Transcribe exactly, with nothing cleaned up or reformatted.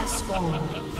has spawned.